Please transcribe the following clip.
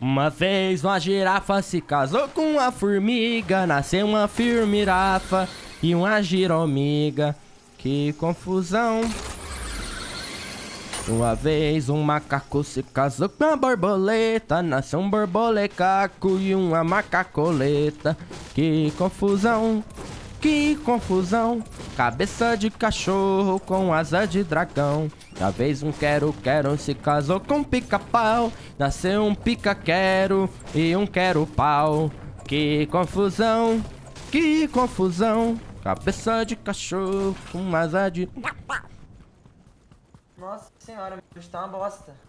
Uma vez uma girafa se casou com uma formiga, nasceu uma firmirafa e uma giromiga. Que confusão. Uma vez um macaco se casou com uma borboleta, nasceu um borbolecaco e uma macacoleta. Que confusão, que confusão. Cabeça de cachorro com asa de dragão. Uma vez um quero-quero se casou com um pica-pau, nasceu um pica-quero e um quero-pau. Que confusão, que confusão. Cabeça de cachorro com asa de... Nossa senhora, meu Deus, tá uma bosta.